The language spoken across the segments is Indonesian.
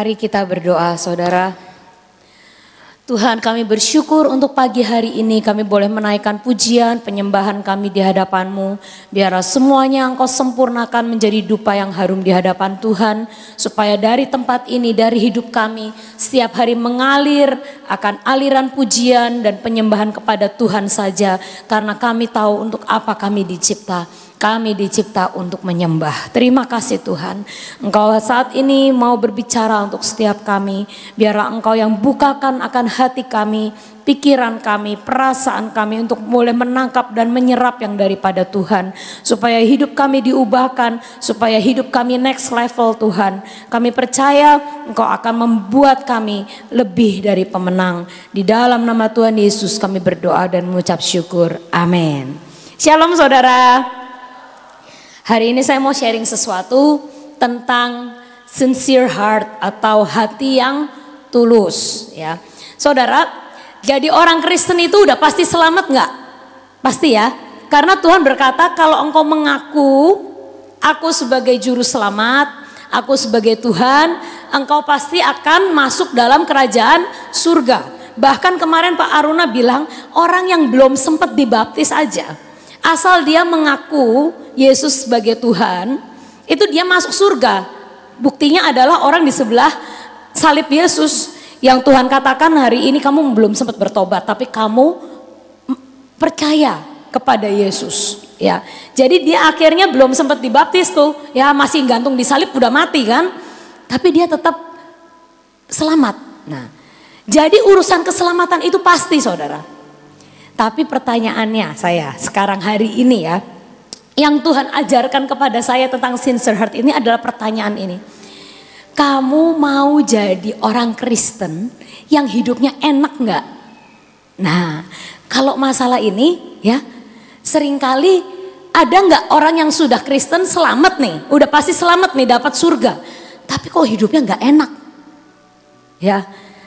Mari kita berdoa, saudara. Tuhan, kami bersyukur untuk pagi hari ini kami boleh menaikkan pujian, penyembahan kami di hadapan-Mu. Biarlah semuanya Engkau sempurnakan menjadi dupa yang harum di hadapan Tuhan. Supaya dari tempat ini, dari hidup kami, setiap hari mengalir akan aliran pujian dan penyembahan kepada Tuhan saja. Karena kami tahu untuk apa kami dicipta. Kami dicipta untuk menyembah. Terima kasih Tuhan. Engkau saat ini mau berbicara untuk setiap kami. Biarlah Engkau yang bukakan akan hati kami, pikiran kami, perasaan kami untuk boleh menangkap dan menyerap yang daripada Tuhan. Supaya hidup kami diubahkan, supaya hidup kami next level Tuhan. Kami percaya Engkau akan membuat kami lebih dari pemenang. Di dalam nama Tuhan Yesus kami berdoa dan mengucap syukur. Amin. Shalom saudara. Hari ini saya mau sharing sesuatu tentang sincere heart atau hati yang tulus, ya. Saudara, jadi orang Kristen itu udah pasti selamat nggak? Pasti ya, karena Tuhan berkata kalau engkau mengaku aku sebagai juru selamat, aku sebagai Tuhan, engkau pasti akan masuk dalam kerajaan surga. Bahkan kemarin Pak Aruna bilang orang yang belum sempat dibaptis aja, asal dia mengaku Yesus sebagai Tuhan, itu dia masuk surga. Buktinya adalah orang di sebelah salib Yesus yang Tuhan katakan hari ini kamu belum sempat bertobat, tapi kamu percaya kepada Yesus. Ya, jadi dia akhirnya belum sempat dibaptis tuh, ya masih gantung di salib udah mati kan, tapi dia tetap selamat. Nah, jadi urusan keselamatan itu pasti saudara. Tapi pertanyaannya saya sekarang hari ini ya, yang Tuhan ajarkan kepada saya tentang sincere heart ini adalah pertanyaan ini. Kamu mau jadi orang Kristen yang hidupnya enak nggak? Nah, kalau masalah ini ya, seringkali ada nggak orang yang sudah Kristen selamat nih, udah pasti selamat nih dapat surga, tapi kok hidupnya nggak enak? Ya,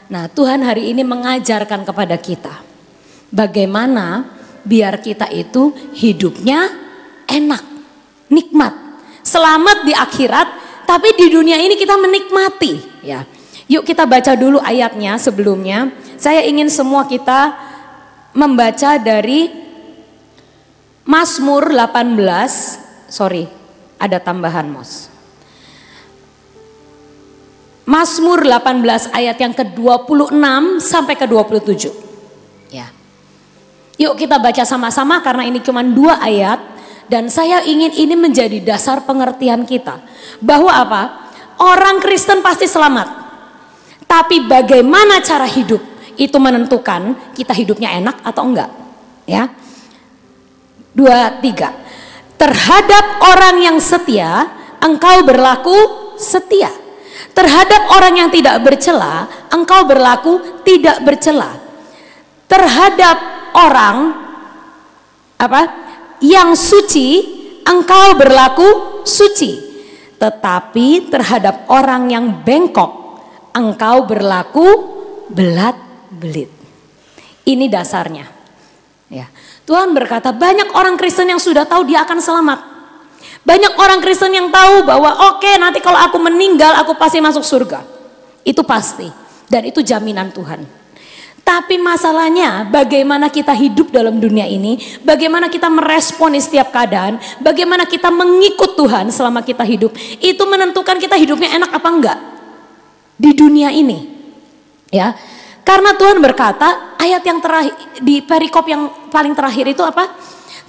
nah Tuhan hari ini mengajarkan kepada kita. Bagaimana biar kita itu hidupnya enak, nikmat, selamat di akhirat, tapi di dunia ini kita menikmati. Ya, yuk kita baca dulu ayatnya sebelumnya. Saya ingin semua kita membaca dari Mazmur 18. Sorry, ada tambahan Mos. Mazmur 18 ayat yang ke-26 sampai ke-27. Ya. Yuk kita baca sama-sama karena ini cuma 2 ayat dan saya ingin ini menjadi dasar pengertian kita. Bahwa apa? Orang Kristen pasti selamat. Tapi bagaimana cara hidup itu menentukan kita hidupnya enak atau enggak. Ya. 2, 3. Terhadap orang yang setia, engkau berlaku setia. Terhadap orang yang tidak bercela, engkau berlaku tidak bercela. Terhadap orang apa yang suci engkau berlaku suci, tetapi terhadap orang yang bengkok engkau berlaku belat-belit. Ini dasarnya ya. Tuhan berkata banyak orang Kristen yang sudah tahu dia akan selamat, banyak orang Kristen yang tahu bahwa oke, nanti kalau aku meninggal aku pasti masuk surga, itu pasti dan itu jaminan Tuhan. Tapi masalahnya bagaimana kita hidup dalam dunia ini, bagaimana kita meresponi setiap keadaan, bagaimana kita mengikut Tuhan selama kita hidup, itu menentukan kita hidupnya enak apa enggak di dunia ini. Ya. Karena Tuhan berkata, ayat yang terakhir di perikop yang paling terakhir itu apa?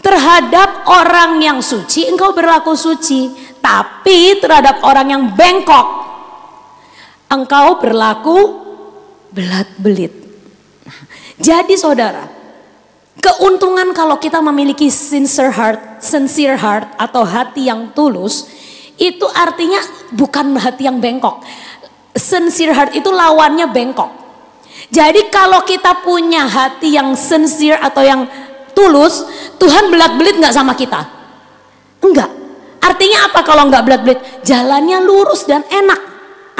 Terhadap orang yang suci engkau berlaku suci, tapi terhadap orang yang bengkok engkau berlaku belat-belit. Nah, jadi saudara, keuntungan kalau kita memiliki sincere heart atau hati yang tulus, itu artinya bukan hati yang bengkok. Sincere heart itu lawannya bengkok. Jadi kalau kita punya hati yang sincere atau yang tulus, Tuhan belat-belit nggak sama kita? Enggak. Artinya apa kalau nggak belat-belit? Jalannya lurus dan enak.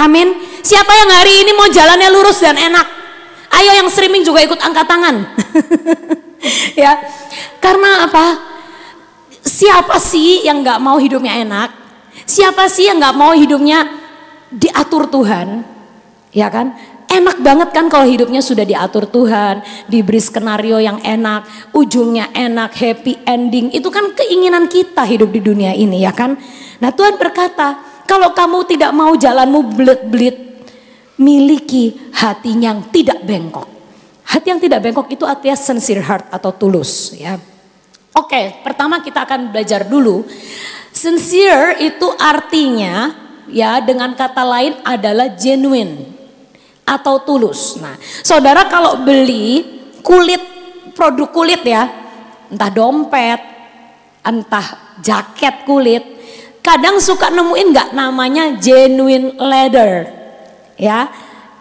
Amin. Siapa yang hari ini mau jalannya lurus dan enak? Ayo yang streaming juga ikut angkat tangan. Ya. Karena apa? Siapa sih yang gak mau hidupnya enak? Siapa sih yang gak mau hidupnya diatur Tuhan? Ya kan? Enak banget kan kalau hidupnya sudah diatur Tuhan, diberi skenario yang enak, ujungnya enak, happy ending. Itu kan keinginan kita hidup di dunia ini, ya kan? Nah, Tuhan berkata, kalau kamu tidak mau jalanmu belit-belit, miliki hati yang tidak bengkok. Hati yang tidak bengkok itu artinya sincere heart atau tulus, ya. Oke, pertama kita akan belajar dulu. Sincere itu artinya, ya, dengan kata lain adalah genuine atau tulus. Nah, saudara kalau beli produk kulit, ya, entah dompet, entah jaket kulit, kadang suka nemuin nggak namanya genuine leather, ya,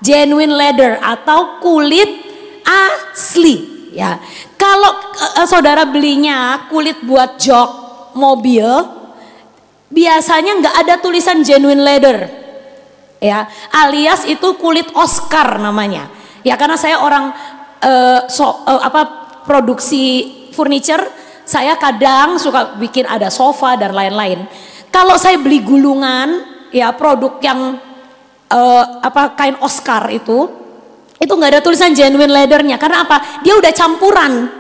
genuine leather atau kulit asli, ya. Kalau saudara belinya kulit buat jok mobil, biasanya nggak ada tulisan genuine leather. Ya, alias itu kulit Oscar namanya. Ya, karena saya orang produksi furniture, saya kadang suka bikin ada sofa dan lain-lain. Kalau saya beli gulungan, ya produk yang kain Oscar itu nggak ada tulisan genuine leather-nya. Karena apa? Dia udah campuran.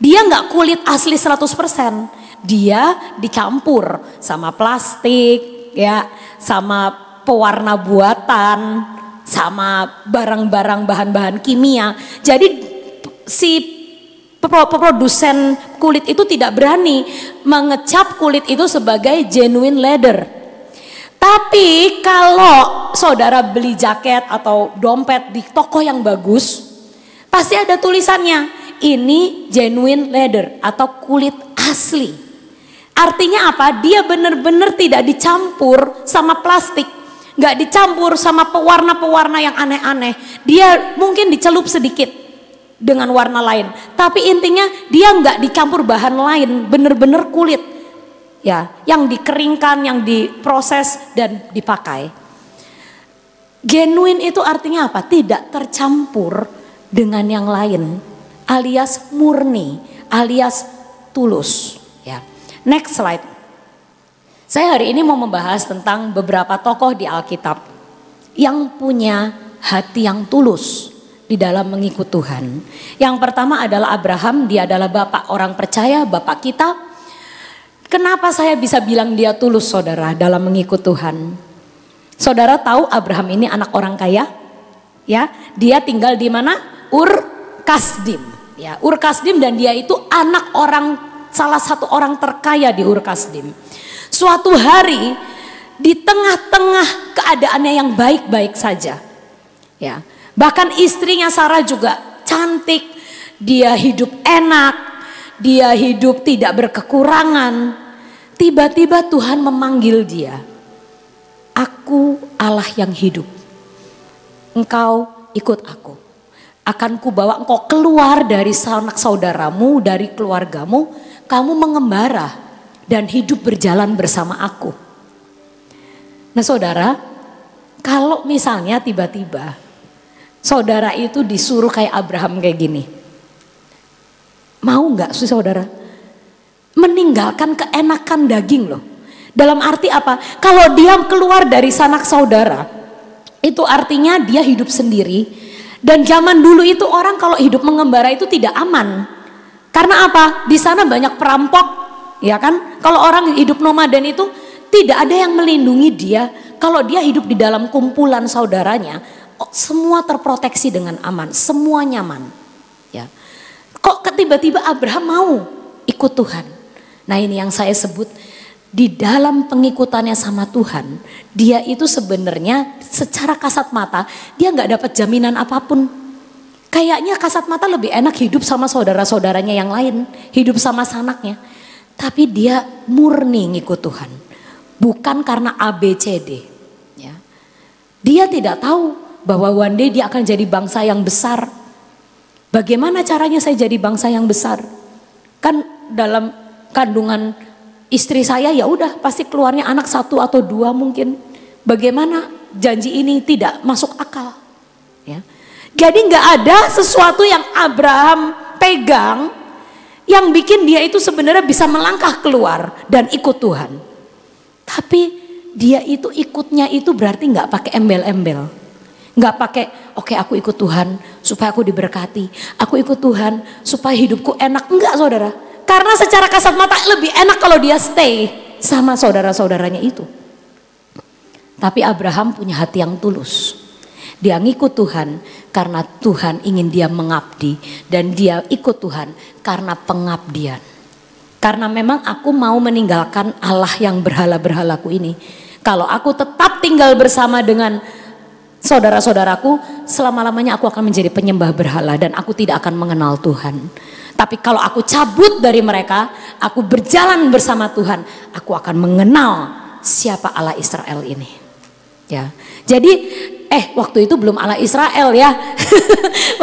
Dia nggak kulit asli 100%. Dia dicampur sama plastik, ya, sama pewarna buatan, sama barang-barang, bahan-bahan kimia. Jadi si produsen kulit itu tidak berani mengecap kulit itu sebagai genuine leather. Tapi kalau saudara beli jaket atau dompet di toko yang bagus, pasti ada tulisannya, ini genuine leather atau kulit asli. Artinya apa? Dia benar-benar tidak dicampur sama plastik, nggak dicampur sama pewarna-pewarna yang aneh-aneh. Dia mungkin dicelup sedikit dengan warna lain, tapi intinya dia nggak dicampur bahan lain, bener-bener kulit, ya, yang dikeringkan, yang diproses dan dipakai. Genuine itu artinya apa? Tidak tercampur dengan yang lain, alias murni, alias tulus, ya. Next slide. Saya hari ini mau membahas tentang beberapa tokoh di Alkitab yang punya hati yang tulus di dalam mengikut Tuhan. Yang pertama adalah Abraham, dia adalah bapak orang percaya, bapak kita. Kenapa saya bisa bilang dia tulus, saudara, dalam mengikut Tuhan? Saudara tahu Abraham ini anak orang kaya, ya. Dia tinggal di mana? Ur Kasdim, ya. Ur Kasdim, dan dia itu anak salah satu orang terkaya di Ur Kasdim. Suatu hari di tengah-tengah keadaannya yang baik-baik saja, ya, bahkan istrinya Sarah juga cantik, dia hidup enak, dia hidup tidak berkekurangan. Tiba-tiba Tuhan memanggil dia, "Aku Allah yang hidup, engkau ikut aku, akan kubawa engkau keluar dari sanak saudaramu, dari keluargamu, kamu mengembara dan hidup berjalan bersama aku." Nah, saudara, kalau misalnya tiba-tiba saudara itu disuruh kayak Abraham kayak gini, mau nggak sih saudara? Meninggalkan keenakan daging loh. Dalam arti apa? Kalau dia keluar dari sanak saudara, itu artinya dia hidup sendiri. Dan zaman dulu itu orang kalau hidup mengembara itu tidak aman. Karena apa? Di sana banyak perampok. Ya kan, kalau orang hidup nomaden itu tidak ada yang melindungi dia. Kalau dia hidup di dalam kumpulan saudaranya, semua terproteksi dengan aman, semua nyaman. Ya, kok tiba-tiba Abraham mau ikut Tuhan? Nah, ini yang saya sebut di dalam pengikutannya sama Tuhan. Dia itu sebenarnya secara kasat mata dia nggak dapat jaminan apapun. Kayaknya kasat mata lebih enak hidup sama saudara-saudaranya yang lain, hidup sama sanaknya. Tapi dia murni ngikut Tuhan. Bukan karena ABCD. Ya. Dia tidak tahu bahwa one day dia akan jadi bangsa yang besar. Bagaimana caranya saya jadi bangsa yang besar? Kan dalam kandungan istri saya ya udah pasti keluarnya anak satu atau dua mungkin. Bagaimana janji ini tidak masuk akal. Ya. Jadi nggak ada sesuatu yang Abraham pegang yang bikin dia itu sebenarnya bisa melangkah keluar dan ikut Tuhan. Tapi dia itu ikutnya itu berarti nggak pakai embel-embel. Nggak pakai, oke, aku ikut Tuhan supaya aku diberkati. Aku ikut Tuhan supaya hidupku enak. Enggak, saudara. Karena secara kasat mata lebih enak kalau dia stay sama saudara-saudaranya itu. Tapi Abraham punya hati yang tulus. Dia ngikut Tuhan karena Tuhan ingin dia mengabdi. Dan dia ikut Tuhan karena pengabdian. Karena memang aku mau meninggalkan Allah yang berhala-berhalaku ini. Kalau aku tetap tinggal bersama dengan saudara-saudaraku, selama-lamanya aku akan menjadi penyembah berhala dan aku tidak akan mengenal Tuhan. Tapi kalau aku cabut dari mereka, aku berjalan bersama Tuhan, aku akan mengenal siapa Allah Israel ini. Ya, jadi waktu itu belum Allah Israel ya.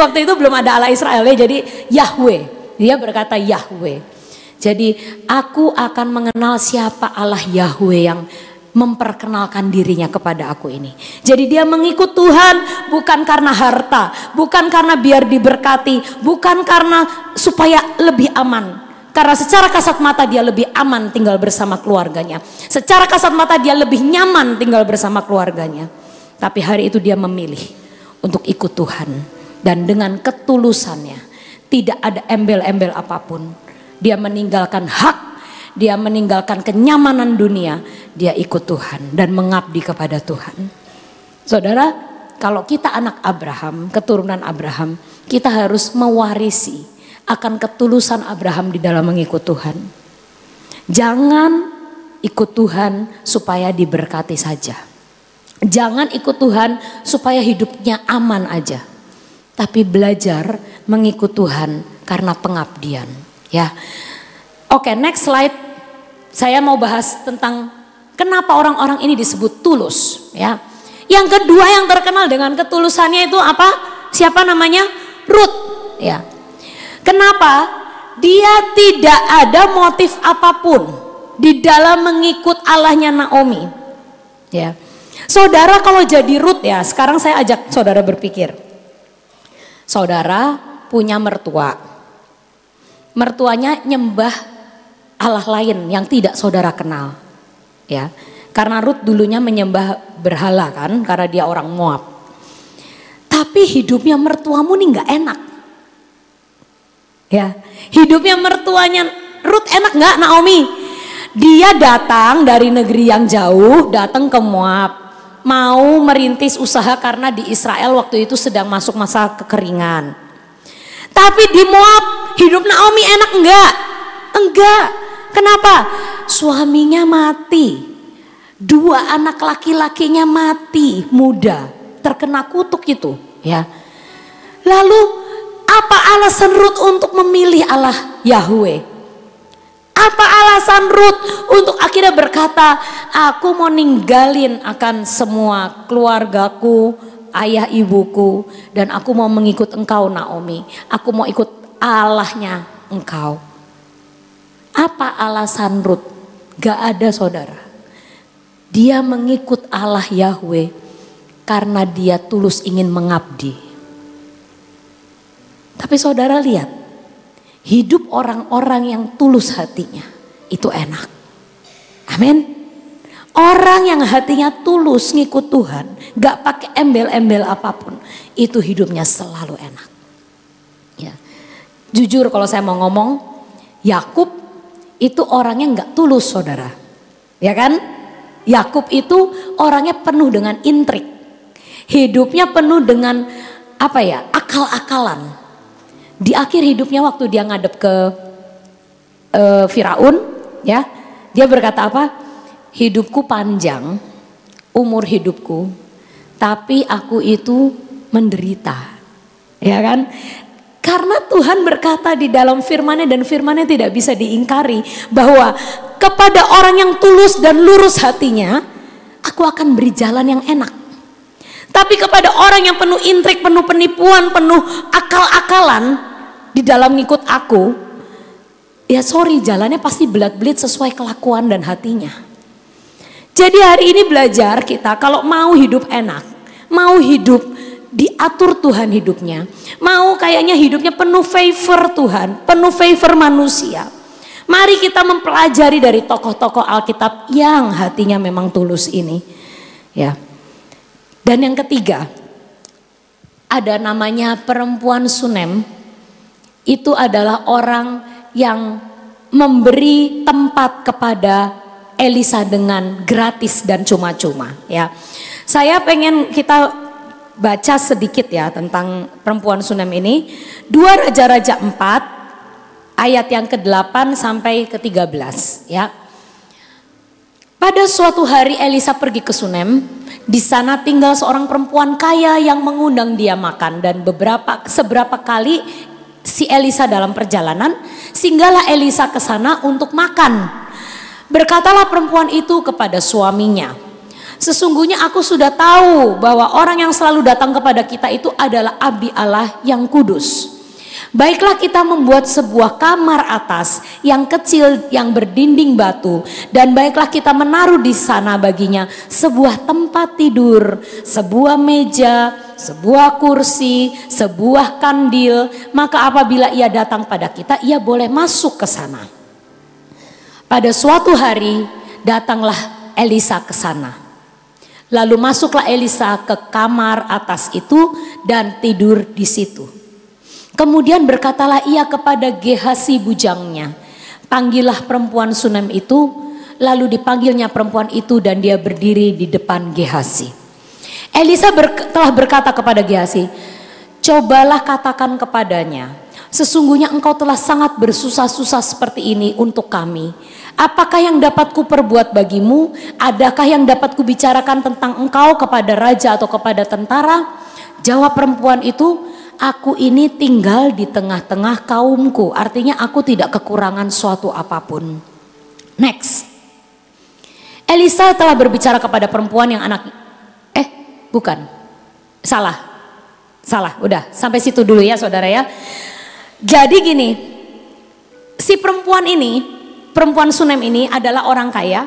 Waktu itu belum ada Allah Israel ya. Jadi Yahweh, dia berkata Yahweh. Jadi aku akan mengenal siapa Allah Yahweh yang memperkenalkan dirinya kepada aku ini. Jadi dia mengikut Tuhan bukan karena harta, bukan karena biar diberkati, bukan karena supaya lebih aman. Karena secara kasat mata dia lebih aman tinggal bersama keluarganya. Secara kasat mata dia lebih nyaman tinggal bersama keluarganya. Tapi hari itu dia memilih untuk ikut Tuhan. Dan dengan ketulusannya, tidak ada embel-embel apapun. Dia meninggalkan hak, dia meninggalkan kenyamanan dunia, dia ikut Tuhan dan mengabdi kepada Tuhan. Saudara, kalau kita anak Abraham, keturunan Abraham, kita harus mewarisi akan ketulusan Abraham di dalam mengikut Tuhan. Jangan ikut Tuhan supaya diberkati saja. Jangan ikut Tuhan supaya hidupnya aman aja. Tapi belajar mengikut Tuhan karena pengabdian, ya. Oke, next slide. Saya mau bahas tentang kenapa orang-orang ini disebut tulus, ya. Yang kedua yang terkenal dengan ketulusannya itu apa? Siapa namanya? Rut, ya. Kenapa? Dia tidak ada motif apapun di dalam mengikut Allahnya Naomi, ya. Saudara kalau jadi Rut ya, sekarang saya ajak saudara berpikir. Saudara punya mertua. Mertuanya nyembah Allah lain yang tidak saudara kenal, ya. Karena Rut dulunya menyembah berhala kan, karena dia orang Moab. Tapi hidupnya mertuamu nih nggak enak, ya. Hidupnya mertuanya Rut enak nggak, Naomi? Dia datang dari negeri yang jauh, datang ke Moab, mau merintis usaha karena di Israel waktu itu sedang masuk masa kekeringan. Tapi di Moab hidup Naomi enak nggak? Enggak. Kenapa? Suaminya mati, dua anak laki-lakinya mati muda, terkena kutuk itu, ya. Lalu apa alasan Rut untuk memilih Allah Yahweh? Apa alasan Rut untuk akhirnya berkata, aku mau ninggalin akan semua keluargaku, ayah ibuku, dan aku mau mengikut engkau Naomi, aku mau ikut Allahnya engkau. Apa alasan Rut? Gak ada, saudara. Dia mengikut Allah Yahweh karena dia tulus ingin mengabdi. Tapi saudara lihat, hidup orang-orang yang tulus hatinya itu enak. Amin. Orang yang hatinya tulus ngikut Tuhan, gak pakai embel-embel apapun, itu hidupnya selalu enak. Ya. Jujur kalau saya mau ngomong, Yakub itu orangnya nggak tulus, saudara, ya kan? Yakub itu orangnya penuh dengan intrik, hidupnya penuh dengan apa ya, akal-akalan. Di akhir hidupnya waktu dia ngadep ke Firaun, ya, dia berkata apa? Hidupku panjang, umur hidupku, tapi aku itu menderita, ya kan? Karena Tuhan berkata di dalam firman-Nya dan firman-Nya tidak bisa diingkari bahwa kepada orang yang tulus dan lurus hatinya, aku akan beri jalan yang enak. Tapi kepada orang yang penuh intrik, penuh penipuan, penuh akal-akalan di dalam ngikut aku, ya sorry, jalannya pasti belat-belit sesuai kelakuan dan hatinya. Jadi hari ini belajar kita kalau mau hidup enak, mau hidup diatur Tuhan hidupnya, mau kayaknya hidupnya penuh favor Tuhan, penuh favor manusia. Mari kita mempelajari dari tokoh-tokoh Alkitab yang hatinya memang tulus ini, ya. Dan yang ketiga, ada namanya perempuan Sunem, itu adalah orang yang memberi tempat kepada Elisa dengan gratis dan cuma-cuma, ya. Saya pengen kita baca sedikit ya tentang perempuan Sunem ini. 2 Raja-Raja 4 ayat yang ke-8 sampai ke-13 ya. Pada suatu hari Elisa pergi ke Sunem, di sana tinggal seorang perempuan kaya yang mengundang dia makan, dan seberapa kali si Elisa dalam perjalanan, singgahlah Elisa ke sana untuk makan. Berkatalah perempuan itu kepada suaminya, sesungguhnya aku sudah tahu bahwa orang yang selalu datang kepada kita itu adalah abdi Allah yang kudus. Baiklah kita membuat sebuah kamar atas yang kecil yang berdinding batu, dan baiklah kita menaruh di sana baginya sebuah tempat tidur, sebuah meja, sebuah kursi, sebuah kandil, maka apabila ia datang pada kita, ia boleh masuk ke sana. Pada suatu hari datanglah Elisa ke sana. Lalu masuklah Elisa ke kamar atas itu dan tidur di situ. Kemudian berkatalah ia kepada Gehazi bujangnya, panggillah perempuan Sunem itu. Lalu dipanggilnya perempuan itu dan dia berdiri di depan Gehazi. Elisa telah berkata kepada Gehazi, cobalah katakan kepadanya, sesungguhnya engkau telah sangat bersusah-susah seperti ini untuk kami. Apakah yang dapat kuperbuat bagimu? Adakah yang dapat kubicarakan tentang engkau kepada raja atau kepada tentara? Jawab perempuan itu, aku ini tinggal di tengah-tengah kaumku. Artinya aku tidak kekurangan suatu apapun. Next. Elisa telah berbicara kepada perempuan yang anak... Salah, udah sampai situ dulu ya saudara ya. Jadi gini, si perempuan ini, perempuan Sunem ini adalah orang kaya.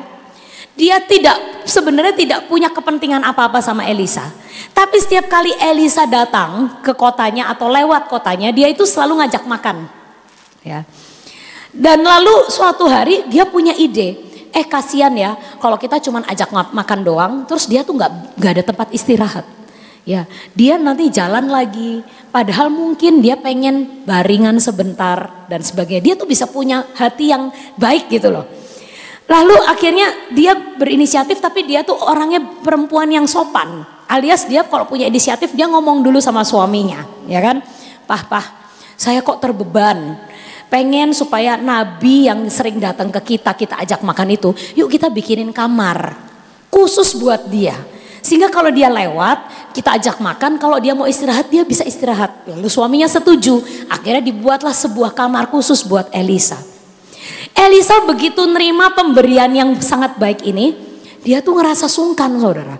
Dia sebenarnya tidak punya kepentingan apa-apa sama Elisa. Tapi setiap kali Elisa datang ke kotanya atau lewat kotanya, dia itu selalu ngajak makan. Ya. Dan lalu suatu hari dia punya ide. Kasihan ya kalau kita cuma ajak makan doang, terus dia tuh nggak ada tempat istirahat. Ya, dia nanti jalan lagi, padahal mungkin dia pengen baringan sebentar dan sebagainya. Dia tuh bisa punya hati yang baik gitu loh. Lalu akhirnya dia berinisiatif, tapi dia tuh orangnya perempuan yang sopan. Alias dia kalau punya inisiatif dia ngomong dulu sama suaminya, ya kan? Pah, saya kok terbeban. Pengen supaya nabi yang sering datang ke kita ajak makan itu, yuk kita bikinin kamar khusus buat dia. Sehingga kalau dia lewat, kita ajak makan, kalau dia mau istirahat, dia bisa istirahat. Lalu suaminya setuju, akhirnya dibuatlah sebuah kamar khusus buat Elisa. Elisa begitu nerima pemberian yang sangat baik ini, dia tuh ngerasa sungkan saudara.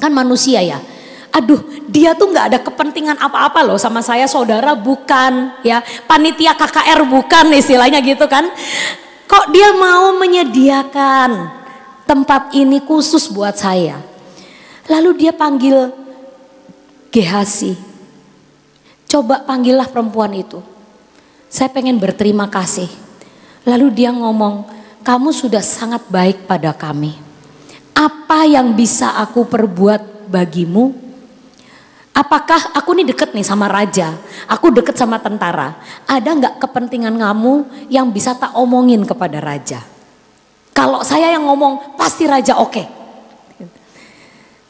Kan manusia ya, aduh dia tuh gak ada kepentingan apa-apa loh sama saya, saudara bukan, ya panitia KKR bukan istilahnya gitu kan. Kok dia mau menyediakan tempat ini khusus buat saya. Lalu dia panggil Gehazi. Coba panggillah perempuan itu. Saya pengen berterima kasih. Lalu dia ngomong, kamu sudah sangat baik pada kami. Apa yang bisa aku perbuat bagimu? Apakah aku ini deket nih sama raja? Aku deket sama tentara. Ada nggak kepentingan kamu yang bisa tak omongin kepada raja? Kalau saya yang ngomong, pasti raja oke.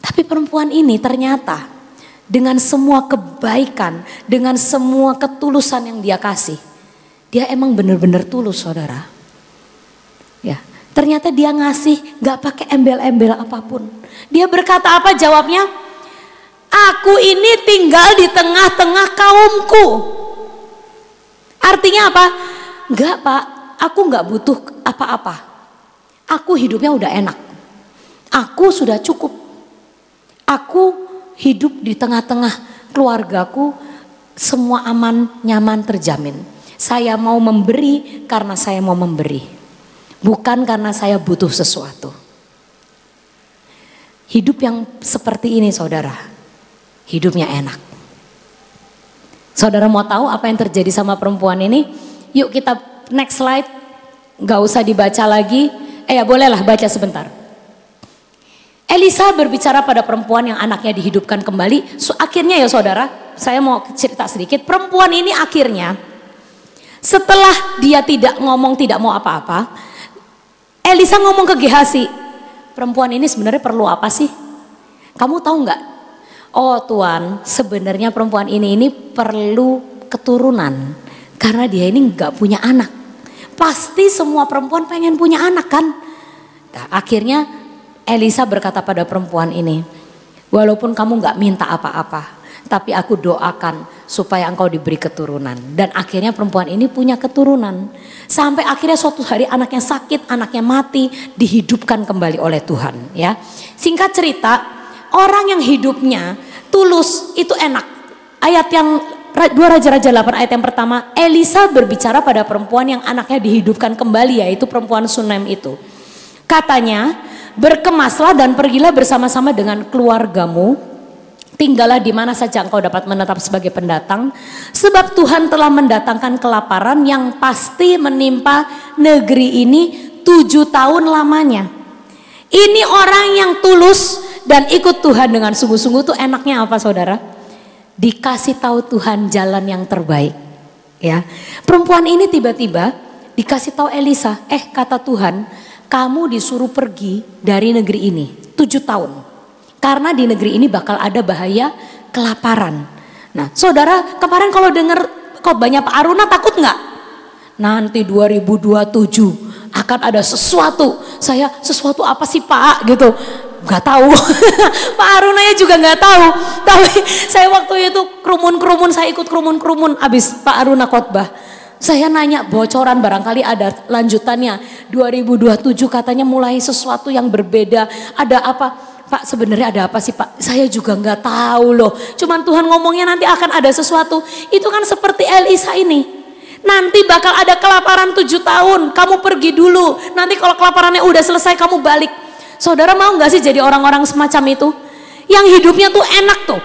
Tapi perempuan ini ternyata dengan semua kebaikan, dengan semua ketulusan yang dia kasih, dia emang bener-bener tulus saudara. Ya, ternyata dia ngasih gak pakai embel-embel apapun. Dia berkata apa jawabnya? Aku ini tinggal di tengah-tengah kaumku. Artinya apa? Enggak pak, aku gak butuh apa-apa. Aku hidupnya udah enak. Aku sudah cukup. Aku hidup di tengah-tengah keluargaku, semua aman, nyaman, terjamin. Saya mau memberi karena saya mau memberi, bukan karena saya butuh sesuatu. Hidup yang seperti ini saudara, hidupnya enak. Saudara mau tahu apa yang terjadi sama perempuan ini? Yuk kita next slide, gak usah dibaca lagi. Ya bolehlah baca sebentar. Elisa berbicara pada perempuan yang anaknya dihidupkan kembali. Akhirnya ya saudara, saya mau cerita sedikit. Perempuan ini akhirnya setelah dia tidak ngomong, tidak mau apa-apa, Elisa ngomong ke Gehazi, perempuan ini sebenarnya perlu apa sih? Kamu tahu nggak? Oh Tuan, sebenarnya perempuan ini perlu keturunan. Karena dia ini nggak punya anak. Pasti semua perempuan pengen punya anak kan? Nah, akhirnya Elisa berkata pada perempuan ini, walaupun kamu nggak minta apa-apa, tapi aku doakan supaya engkau diberi keturunan. Dan akhirnya perempuan ini punya keturunan. Sampai akhirnya suatu hari anaknya sakit, anaknya mati, dihidupkan kembali oleh Tuhan. Ya, singkat cerita, orang yang hidupnya tulus itu enak. Ayat yang 2 Raja-Raja 8 ayat yang pertama, Elisa berbicara pada perempuan yang anaknya dihidupkan kembali, yaitu perempuan Sunem itu. Katanya, berkemaslah dan pergilah bersama-sama dengan keluargamu. Tinggallah di mana saja engkau dapat menetap sebagai pendatang. Sebab Tuhan telah mendatangkan kelaparan yang pasti menimpa negeri ini 7 tahun lamanya. Ini orang yang tulus dan ikut Tuhan dengan sungguh-sungguh tuh enaknya apa saudara? Dikasih tahu Tuhan jalan yang terbaik. Ya, perempuan ini tiba-tiba dikasih tahu Elisa, kata Tuhan, kamu disuruh pergi dari negeri ini 7 tahun. Karena di negeri ini bakal ada bahaya kelaparan. Nah saudara, kemarin kalau dengar khotbahnya Pak Aruna takut nggak? Nanti 2027 akan ada sesuatu. Saya, sesuatu apa sih Pak gitu? Gak tahu, Pak Aruna juga gak tahu. Tapi saya waktu itu kerumun-kerumun, saya ikut kerumun-kerumun abis Pak Aruna khotbah. Saya nanya bocoran, barangkali ada lanjutannya. 2027 katanya mulai sesuatu yang berbeda. Ada apa? Pak, sebenarnya ada apa sih Pak? Saya juga gak tahu loh. Cuman Tuhan ngomongnya nanti akan ada sesuatu. Itu kan seperti Elisa ini. Nanti bakal ada kelaparan 7 tahun. Kamu pergi dulu. Nanti kalau kelaparannya udah selesai kamu balik. Saudara mau gak sih jadi orang-orang semacam itu? Yang hidupnya tuh enak tuh.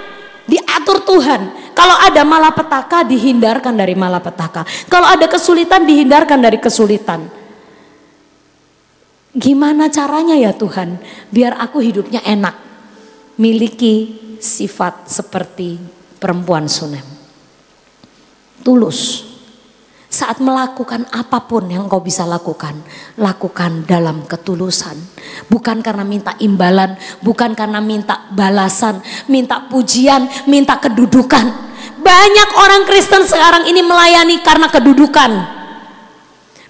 Diatur Tuhan. Kalau ada malapetaka dihindarkan dari malapetaka. Kalau ada kesulitan dihindarkan dari kesulitan. Gimana caranya ya Tuhan? Biar aku hidupnya enak. Miliki sifat seperti perempuan Sunem. Tulus. Saat melakukan apapun yang engkau bisa lakukan, lakukan dalam ketulusan. Bukan karena minta imbalan, bukan karena minta balasan, minta pujian, minta kedudukan. Banyak orang Kristen sekarang ini melayani karena kedudukan.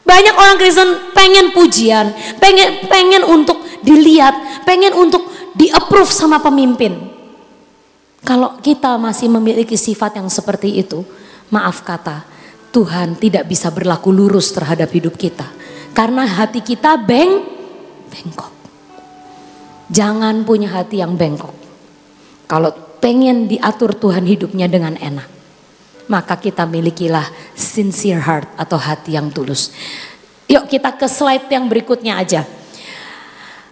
Banyak orang Kristen pengen pujian, pengen untuk dilihat, pengen untuk di-approve sama pemimpin. Kalau kita masih memiliki sifat yang seperti itu, maaf kata, Tuhan tidak bisa berlaku lurus terhadap hidup kita. Karena hati kita bengkok. Jangan punya hati yang bengkok. Kalau pengen diatur Tuhan hidupnya dengan enak, maka kita milikilah sincere heart atau hati yang tulus. Yuk kita ke slide yang berikutnya aja.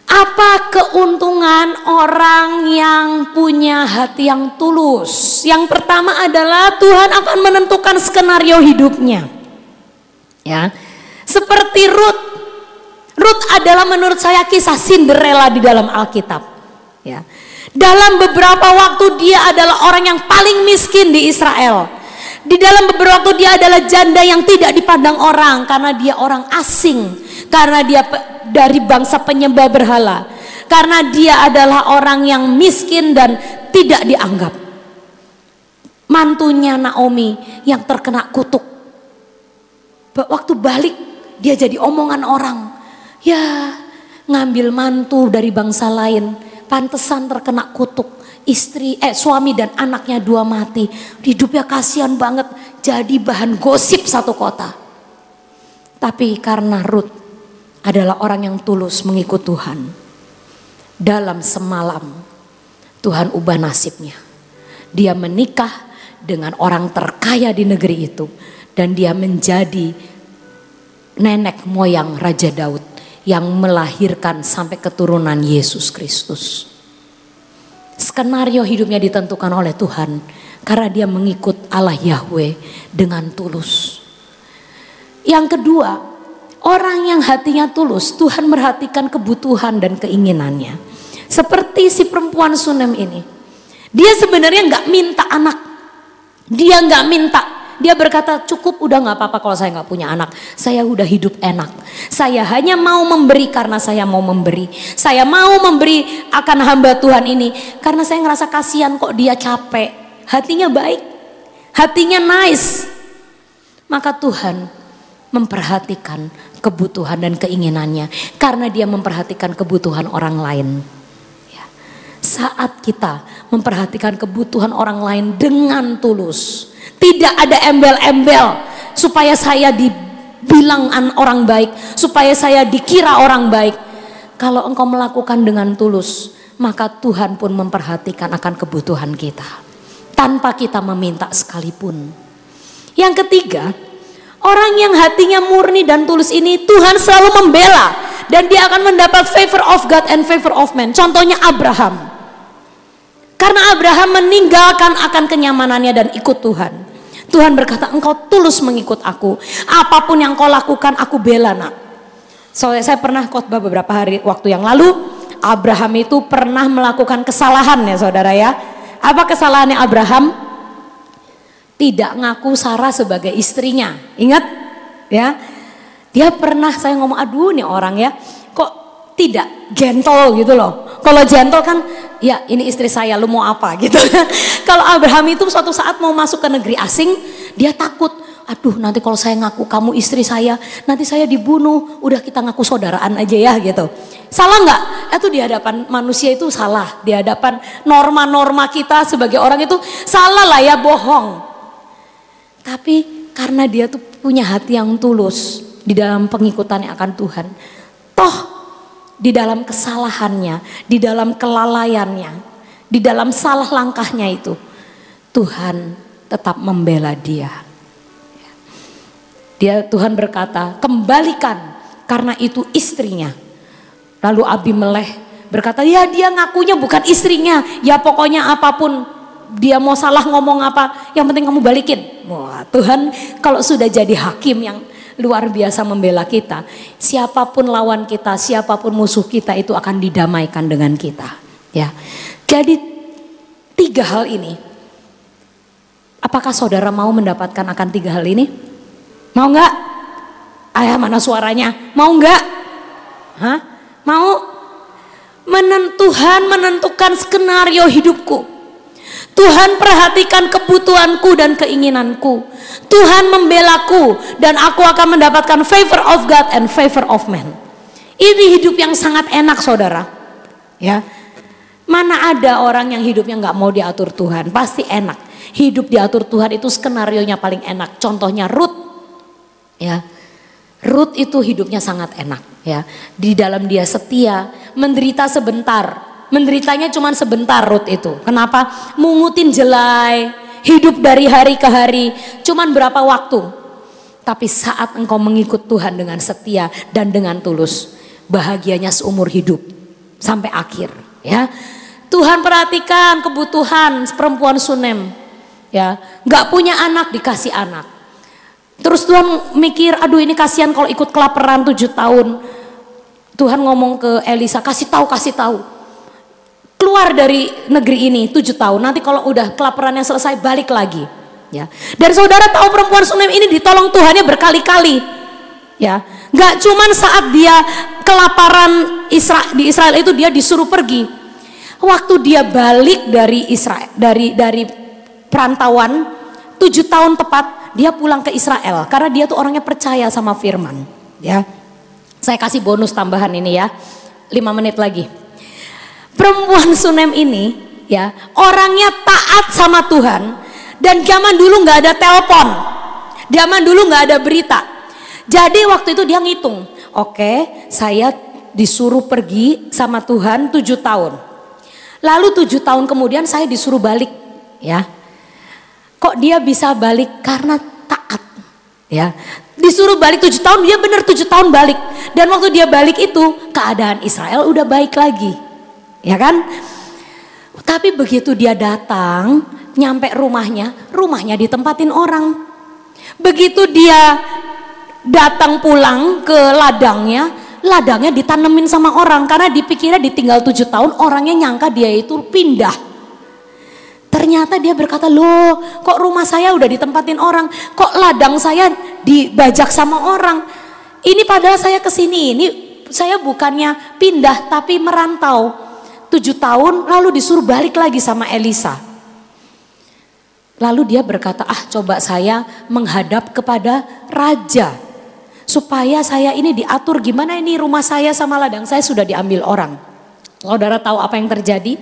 Apa keuntungan orang yang punya hati yang tulus? Yang pertama adalah Tuhan akan menentukan skenario hidupnya. Ya. Seperti Rut. Rut adalah menurut saya kisah Cinderella di dalam Alkitab. Ya. Dalam beberapa waktu dia adalah orang yang paling miskin di Israel. Di dalam beberapa waktu dia adalah janda yang tidak dipandang orang karena dia orang asing. Karena dia dari bangsa penyembah berhala. Karena dia adalah orang yang miskin dan tidak dianggap. Mantunya Naomi yang terkena kutuk. Waktu balik dia jadi omongan orang. Ya, ngambil mantu dari bangsa lain. Pantesan terkena kutuk. Suami dan anaknya 2 mati. Hidupnya kasihan banget. Jadi bahan gosip satu kota. Tapi karena Rut adalah orang yang tulus mengikut Tuhan. Dalam semalam Tuhan ubah nasibnya. Dia menikah dengan orang terkaya di negeri itu. Dan dia menjadi nenek moyang Raja Daud. Yang melahirkan sampai keturunan Yesus Kristus. Skenario hidupnya ditentukan oleh Tuhan. Karena dia mengikut Allah Yahweh dengan tulus. Yang kedua, orang yang hatinya tulus, Tuhan merhatikan kebutuhan dan keinginannya. Seperti si perempuan Sunem ini, dia sebenarnya nggak minta anak, dia nggak minta, dia berkata cukup, udah nggak apa-apa kalau saya nggak punya anak, saya udah hidup enak, saya hanya mau memberi karena saya mau memberi, saya mau memberi akan hamba Tuhan ini karena saya ngerasa kasihan kok dia capek, hatinya baik, hatinya nice. Maka Tuhan memperhatikan kebutuhan dan keinginannya karena dia memperhatikan kebutuhan orang lain. Saat kita memperhatikan kebutuhan orang lain dengan tulus, tidak ada embel-embel supaya saya dibilang orang baik, supaya saya dikira orang baik. Kalau engkau melakukan dengan tulus, maka Tuhan pun memperhatikan akan kebutuhan kita tanpa kita meminta sekalipun. Yang ketiga, orang yang hatinya murni dan tulus ini Tuhan selalu membela dan dia akan mendapat favor of God and favor of man. Contohnya Abraham. Karena Abraham meninggalkan akan kenyamanannya dan ikut Tuhan. Tuhan berkata, engkau tulus mengikut aku. Apapun yang kau lakukan aku bela, nak. Soalnya saya pernah khotbah beberapa hari waktu yang lalu. Abraham itu pernah melakukan kesalahan ya saudara ya. Apa kesalahannya Abraham? Tidak ngaku Sarah sebagai istrinya. Ingat ya, dia pernah, saya ngomong aduh nih orang ya kok tidak gentle gitu loh. Kalau gentle kan ya ini istri saya lu mau apa gitu. Kalau Abraham itu suatu saat mau masuk ke negeri asing, dia takut, aduh nanti kalau saya ngaku kamu istri saya nanti saya dibunuh, udah kita ngaku saudaraan aja ya gitu. Salah nggak? Itu di hadapan manusia itu salah, di hadapan norma-norma kita sebagai orang itu salah lah ya, bohong. Tapi karena dia tuh punya hati yang tulus di dalam pengikutannya akan Tuhan, toh di dalam kesalahannya, di dalam kelalaiannya, di dalam salah langkahnya itu Tuhan tetap membela dia. Tuhan berkata, kembalikan karena itu istrinya. Lalu Abimeleh berkata, ya dia ngakunya bukan istrinya, ya pokoknya apapun dia mau salah ngomong apa, yang penting kamu balikin. Wah, Tuhan kalau sudah jadi hakim yang luar biasa membela kita, siapapun lawan kita, siapapun musuh kita itu akan didamaikan dengan kita. Ya, jadi tiga hal ini. Apakah saudara mau mendapatkan akan tiga hal ini? Mau nggak? Ayah mana suaranya? Mau nggak? Hah? Mau? Tuhan menentukan skenario hidupku. Tuhan perhatikan kebutuhanku dan keinginanku. Tuhan membelaku dan aku akan mendapatkan favor of God and favor of man. Ini hidup yang sangat enak saudara. Ya, mana ada orang yang hidupnya nggak mau diatur Tuhan? Pasti enak. Hidup diatur Tuhan itu skenarionya paling enak. Contohnya Rut. Ya, Rut itu hidupnya sangat enak. Ya, di dalam dia setia, menderita sebentar. Menderitanya cuma sebentar Rut itu. Kenapa? Mungutin jelai, hidup dari hari ke hari, cuman berapa waktu. Tapi saat engkau mengikut Tuhan dengan setia dan dengan tulus, bahagianya seumur hidup sampai akhir. Ya, Tuhan perhatikan kebutuhan perempuan Sunem. Ya, nggak punya anak dikasih anak. Terus Tuhan mikir, aduh ini kasihan kalau ikut kelaparan 7 tahun. Tuhan ngomong ke Elisa, kasih tahu. Keluar dari negeri ini 7 tahun, nanti kalau udah kelaparannya selesai balik lagi ya. Dan saudara tahu perempuan Sunem ini ditolong Tuhannya berkali-kali ya. Nggak cuman saat dia kelaparan di Israel itu dia disuruh pergi. Waktu dia balik dari Israel, dari perantauan 7 tahun tepat, dia pulang ke Israel karena dia tuh orangnya percaya sama firman ya. Saya kasih bonus tambahan ini ya, 5 menit lagi. Perempuan Sunem ini ya orangnya taat sama Tuhan, dan zaman dulu nggak ada telepon, zaman dulu nggak ada berita. Jadi waktu itu dia ngitung, oke, saya disuruh pergi sama Tuhan 7 tahun, lalu 7 tahun kemudian saya disuruh balik ya. Kok dia bisa balik? Karena taat ya. Disuruh balik 7 tahun, dia bener 7 tahun balik. Dan waktu dia balik itu keadaan Israel udah baik lagi. Ya kan? Tapi begitu dia datang, nyampe rumahnya ditempatin orang. Begitu dia datang pulang ke ladangnya, ladangnya ditanemin sama orang karena dipikirnya ditinggal 7 tahun, orangnya nyangka dia itu pindah. Ternyata dia berkata, loh kok rumah saya udah ditempatin orang, kok ladang saya dibajak sama orang. Ini padahal saya kesini, ini saya bukannya pindah tapi merantau 7 tahun, lalu disuruh balik lagi sama Elisa. Lalu dia berkata, ah coba saya menghadap kepada raja supaya saya ini diatur gimana ini rumah saya sama ladang saya sudah diambil orang. Saudara tahu apa yang terjadi?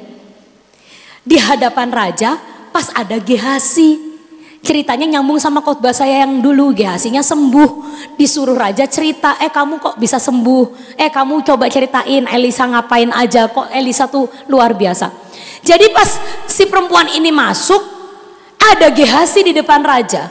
Di hadapan raja pas ada Gehazi. Ceritanya nyambung sama khotbah saya yang dulu. Gehazinya sembuh, disuruh raja cerita, kamu kok bisa sembuh, kamu coba ceritain Elisa ngapain aja, kok Elisa tuh luar biasa. Jadi pas si perempuan ini masuk, ada Gehazi di depan raja.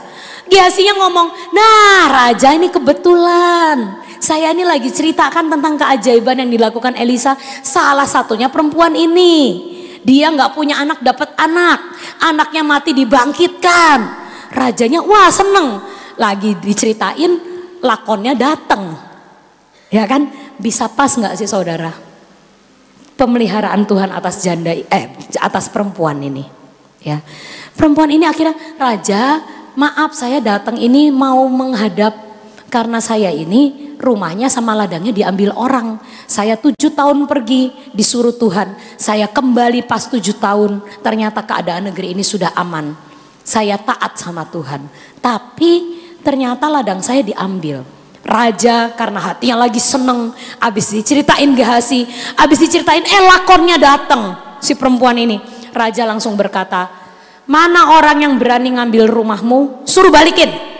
Gehazinya ngomong, nah raja ini kebetulan saya ini lagi ceritakan tentang keajaiban yang dilakukan Elisa, salah satunya perempuan ini. Dia nggak punya anak, dapat anak. Anaknya mati dibangkitkan. Rajanya wah seneng. Lagi diceritain lakonnya dateng. Ya kan? Bisa pas nggak sih saudara? Pemeliharaan Tuhan atas janda atas perempuan ini. Ya. Perempuan ini akhirnya, raja, maaf saya datang ini mau menghadap karena saya ini rumahnya sama ladangnya diambil orang. Saya 7 tahun pergi disuruh Tuhan. Saya kembali pas 7 tahun. Ternyata keadaan negeri ini sudah aman. Saya taat sama Tuhan. Tapi ternyata ladang saya diambil. Raja karena hatinya lagi seneng. Abis diceritain Gehazi. Abis diceritain lakonnya datang si perempuan ini. Raja langsung berkata, mana orang yang berani ngambil rumahmu? Suruh balikin.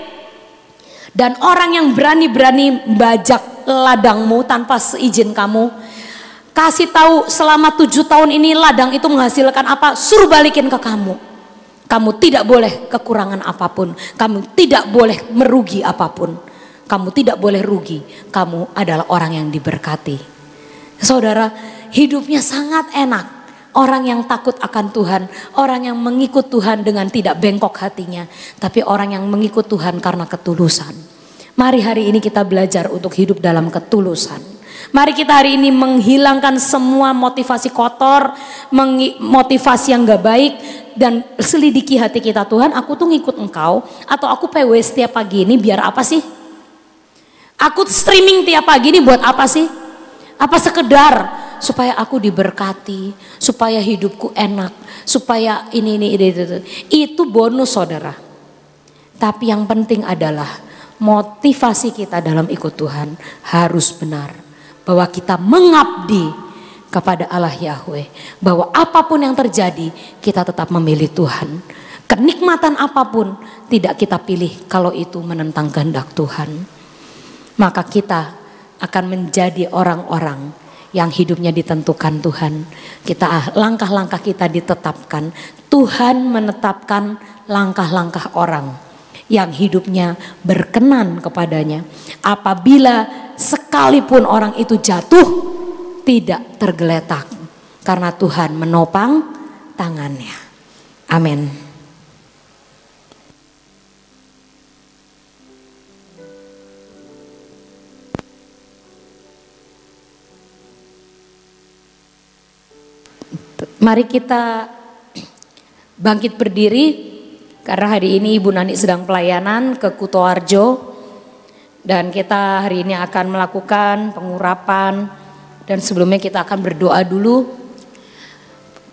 Dan orang yang berani-berani bajak ladangmu tanpa seizin kamu, kasih tahu selama 7 tahun ini ladang itu menghasilkan apa, suruh balikin ke kamu. Kamu tidak boleh kekurangan apapun, kamu tidak boleh merugi apapun, kamu tidak boleh rugi, kamu adalah orang yang diberkati. Saudara, hidupnya sangat enak. Orang yang takut akan Tuhan, orang yang mengikut Tuhan dengan tidak bengkok hatinya, tapi orang yang mengikut Tuhan karena ketulusan. Mari hari ini kita belajar untuk hidup dalam ketulusan. Mari kita hari ini menghilangkan semua motivasi kotor, motivasi yang gak baik, dan selidiki hati kita, Tuhan aku tuh ngikut engkau atau aku PW setiap pagi ini biar apa sih? Aku streaming tiap pagi ini buat apa sih? Apa sekedar supaya aku diberkati, supaya hidupku enak, supaya ini itu. Itu bonus saudara. Tapi yang penting adalah motivasi kita dalam ikut Tuhan harus benar. Bahwa kita mengabdi kepada Allah Yahweh. Bahwa apapun yang terjadi kita tetap memilih Tuhan. Kenikmatan apapun tidak kita pilih kalau itu menentang kehendak Tuhan. Maka kita akan menjadi orang-orang yang hidupnya ditentukan Tuhan. Kita langkah-langkah kita ditetapkan. Tuhan menetapkan langkah-langkah orang yang hidupnya berkenan kepadanya. Apabila sekalipun orang itu jatuh, tidak tergeletak karena Tuhan menopang tangannya. Amin. Mari kita bangkit berdiri karena hari ini Ibu Nani sedang pelayanan ke Kutoarjo dan kita hari ini akan melakukan pengurapan dan sebelumnya kita akan berdoa dulu.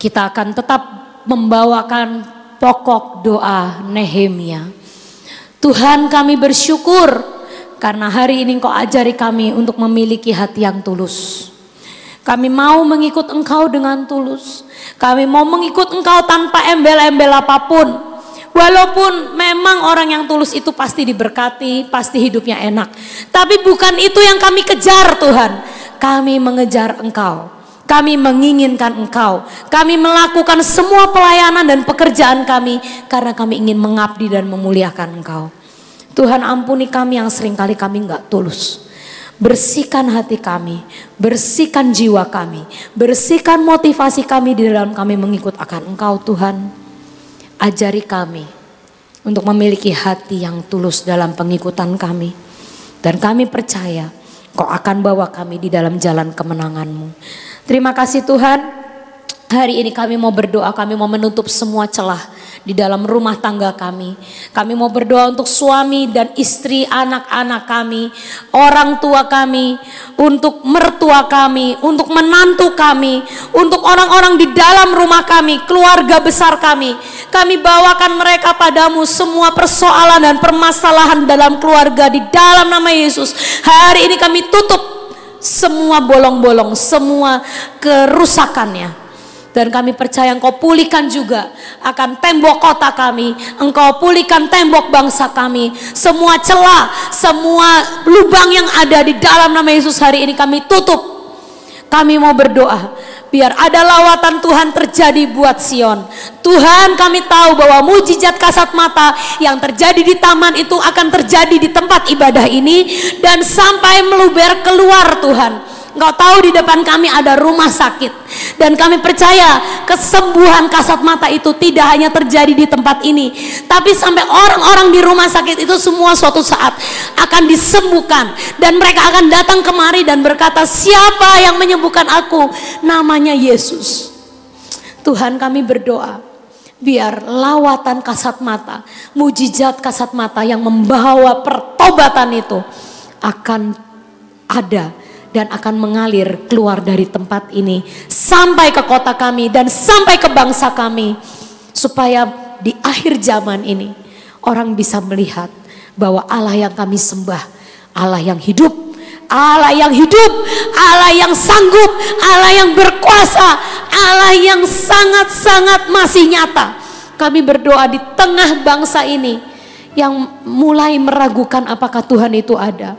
Kita akan tetap membawakan pokok doa Nehemia. Tuhan kami bersyukur karena hari ini Engkau ajari kami untuk memiliki hati yang tulus. Kami mau mengikut Engkau dengan tulus. Kami mau mengikut Engkau tanpa embel-embel apapun. Walaupun memang orang yang tulus itu pasti diberkati, pasti hidupnya enak. Tapi bukan itu yang kami kejar Tuhan. Kami mengejar Engkau. Kami menginginkan Engkau. Kami melakukan semua pelayanan dan pekerjaan kami karena kami ingin mengabdi dan memuliakan Engkau. Tuhan ampuni kami yang seringkali kami nggak tulus. Bersihkan hati kami, bersihkan jiwa kami, bersihkan motivasi kami di dalam kami mengikut akan Engkau Tuhan. Ajari kami untuk memiliki hati yang tulus dalam pengikutan kami. Dan kami percaya Kau akan bawa kami di dalam jalan kemenangan-Mu. Terima kasih Tuhan. Hari ini kami mau berdoa, kami mau menutup semua celah di dalam rumah tangga kami. Kami mau berdoa untuk suami dan istri, anak-anak kami, orang tua kami, untuk mertua kami, untuk menantu kami, untuk orang-orang di dalam rumah kami, keluarga besar kami. Kami bawakan mereka padamu, semua persoalan dan permasalahan dalam keluarga di dalam nama Yesus. Hari ini kami tutup semua bolong-bolong, semua kerusakannya. Dan kami percaya Engkau pulihkan juga akan tembok kota kami. Engkau pulihkan tembok bangsa kami. Semua celah, semua lubang yang ada di dalam nama Yesus hari ini kami tutup. Kami mau berdoa biar ada lawatan Tuhan terjadi buat Sion. Tuhan, kami tahu bahwa mujizat kasat mata yang terjadi di taman itu akan terjadi di tempat ibadah ini. Dan sampai meluber keluar Tuhan. Engkau tahu di depan kami ada rumah sakit. Dan kami percaya kesembuhan kasat mata itu tidak hanya terjadi di tempat ini, tapi sampai orang-orang di rumah sakit itu semua suatu saat akan disembuhkan. Dan mereka akan datang kemari dan berkata, siapa yang menyembuhkan aku? Namanya Yesus. Tuhan, kami berdoa biar lawatan kasat mata, mujizat kasat mata yang membawa pertobatan itu akan ada dan akan mengalir keluar dari tempat ini sampai ke kota kami dan sampai ke bangsa kami, supaya di akhir zaman ini orang bisa melihat bahwa Allah yang kami sembah, Allah yang hidup, Allah yang hidup, Allah yang sanggup, Allah yang berkuasa, Allah yang sangat-sangat masih nyata. Kami berdoa di tengah bangsa ini yang mulai meragukan apakah Tuhan itu ada.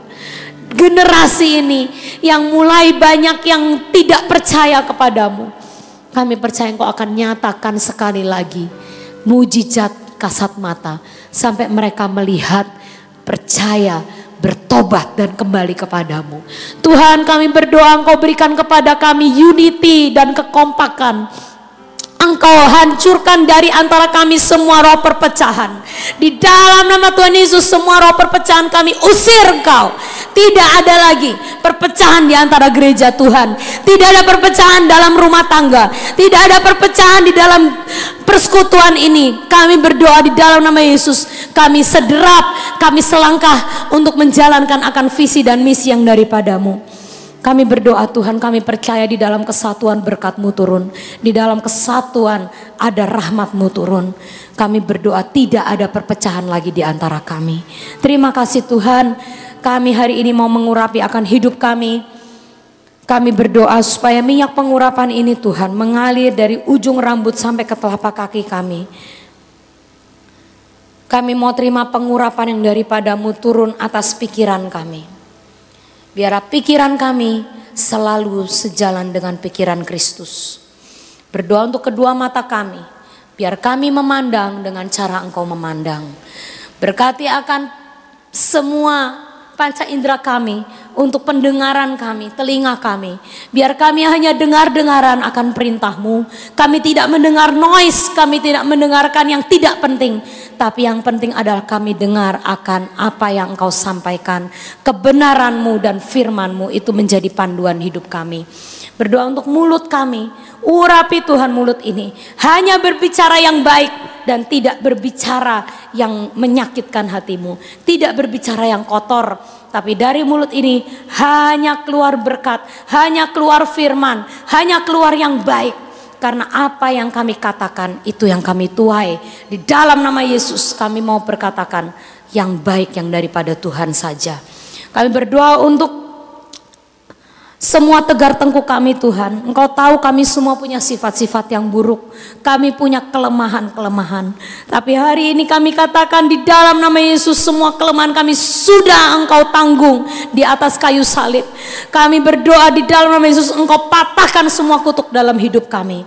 Generasi ini yang mulai banyak yang tidak percaya kepadamu. Kami percaya Engkau akan nyatakan sekali lagi mujizat kasat mata, sampai mereka melihat, percaya, bertobat dan kembali kepadamu. Tuhan, kami berdoa Engkau berikan kepada kami unity dan kekompakan. Engkau hancurkan dari antara kami semua roh perpecahan. Di dalam nama Tuhan Yesus, semua roh perpecahan kami usir Engkau. Tidak ada lagi perpecahan di antara gereja Tuhan. Tidak ada perpecahan dalam rumah tangga. Tidak ada perpecahan di dalam persekutuan ini. Kami berdoa di dalam nama Yesus. Kami sederap, kami selangkah untuk menjalankan akan visi dan misi yang daripadamu. Kami berdoa Tuhan, kami percaya di dalam kesatuan berkat-Mu turun. Di dalam kesatuan ada rahmat-Mu turun. Kami berdoa tidak ada perpecahan lagi di antara kami. Terima kasih Tuhan, kami hari ini mau mengurapi akan hidup kami. Kami berdoa supaya minyak pengurapan ini Tuhan mengalir dari ujung rambut sampai ke telapak kaki kami. Kami mau terima pengurapan yang daripadamu turun atas pikiran kami. Biar pikiran kami selalu sejalan dengan pikiran Kristus. Berdoa untuk kedua mata kami, biar kami memandang dengan cara Engkau memandang. Berkati akan semua panca indera kami, untuk pendengaran kami, telinga kami. Biar kami hanya dengar-dengaran akan perintah-Mu. Kami tidak mendengar noise, kami tidak mendengarkan yang tidak penting. Tapi yang penting adalah kami dengar akan apa yang Engkau sampaikan. Kebenaran-Mu dan firman-Mu itu menjadi panduan hidup kami. Berdoa untuk mulut kami. Urapi Tuhan mulut ini. Hanya berbicara yang baik dan tidak berbicara yang menyakitkan hatimu. Tidak berbicara yang kotor. Tapi dari mulut ini hanya keluar berkat, hanya keluar firman, hanya keluar yang baik. Karena apa yang kami katakan itu yang kami tuai. Di dalam nama Yesus kami mau berkatakan yang baik yang daripada Tuhan saja. Kami berdoa untuk semua tegar tengkuk kami Tuhan. Engkau tahu kami semua punya sifat-sifat yang buruk. Kami punya kelemahan-kelemahan. Tapi hari ini kami katakan di dalam nama Yesus, semua kelemahan kami sudah Engkau tanggung di atas kayu salib. Kami berdoa di dalam nama Yesus, Engkau patahkan semua kutuk dalam hidup kami.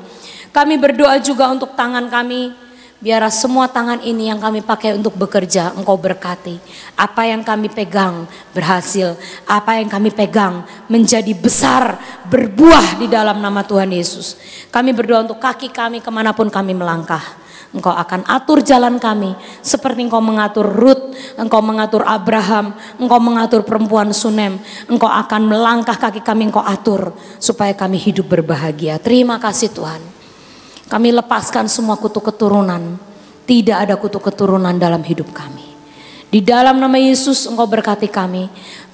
Kami berdoa juga untuk tangan kami. Biar semua tangan ini yang kami pakai untuk bekerja, Engkau berkati. Apa yang kami pegang berhasil. Apa yang kami pegang menjadi besar, berbuah di dalam nama Tuhan Yesus. Kami berdoa untuk kaki kami kemanapun kami melangkah. Engkau akan atur jalan kami seperti engkau mengatur Rut, engkau mengatur Abraham, engkau mengatur perempuan Sunem. Engkau akan melangkah kaki kami, engkau atur supaya kami hidup berbahagia. Terima kasih Tuhan. Kami lepaskan semua kutuk keturunan. Tidak ada kutuk keturunan dalam hidup kami. Di dalam nama Yesus engkau berkati kami.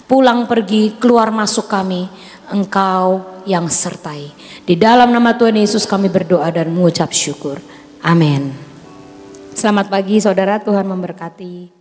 Pulang pergi, keluar masuk kami, engkau yang sertai. Di dalam nama Tuhan Yesus kami berdoa dan mengucap syukur. Amin. Selamat pagi saudara, Tuhan memberkati.